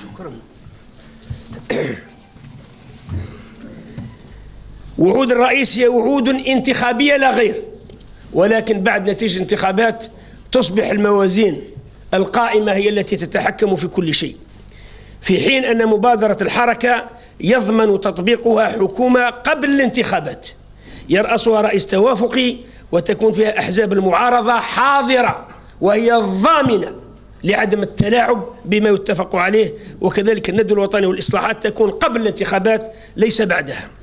شكرا. وعود الرئيس هي وعود انتخابية لا غير، ولكن بعد نتيجة انتخابات تصبح الموازين القائمة هي التي تتحكم في كل شيء، في حين أن مبادرة الحركة يضمن تطبيقها حكومة قبل الانتخابات يرأسها رئيس توافقي، وتكون فيها أحزاب المعارضة حاضرة وهي الضامنة لعدم التلاعب بما يتفق عليه، وكذلك الندوة الوطنية والإصلاحات تكون قبل الانتخابات ليس بعدها.